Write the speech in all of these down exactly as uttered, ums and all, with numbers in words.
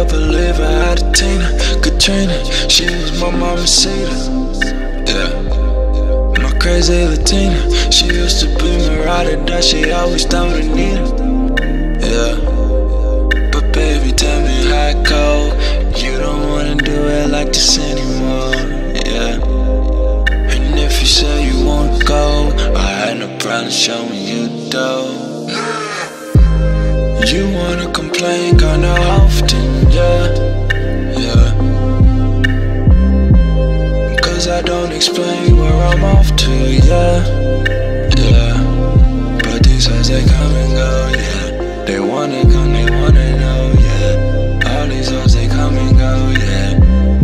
hell believe I had a Tina Katrina, she was my mamacita. Yeah, my crazy Latina, she used to be my ride or die, she always down to need her. Yeah, but baby, tell me how it go. You don't wanna do it like this anymore. Yeah, and if you say you wanna go, I had no problem showing you though. You wanna complain kinda often, yeah, yeah. Cause I don't explain where I'm off to, yeah, yeah. But these eyes they come and go, yeah. They wanna come, they wanna know, yeah. All these eyes they come and go, yeah.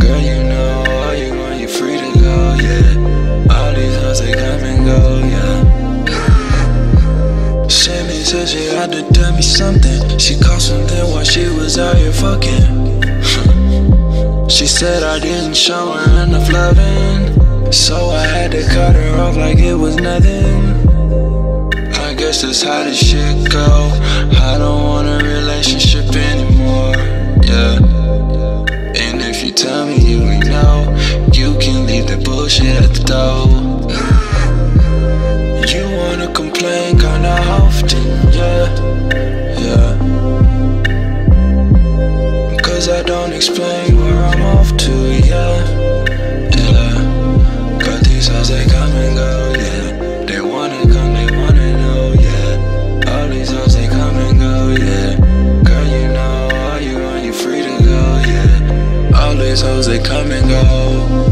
Girl, you know all you want, you're free to go, yeah. All these eyes they come and go, yeah. Sammy said she had to tell me something. She caught something while she was out here fucking. She said I didn't show her enough loving, so I had to cut her off like it was nothing. I guess that's how this shit go. I don't want a relationship anymore, yeah. And if you tell me you ain't know, you can leave the bullshit at the door. You wanna complain kinda often, yeah, yeah. Cause I don't explain where I'm off to, yeah, yeah. Got these eyes they come and go, yeah. They wanna come, they wanna know, yeah. All these eyes they come and go, yeah. Girl, you know all you want, you're free to go, yeah. All these eyes they come and go.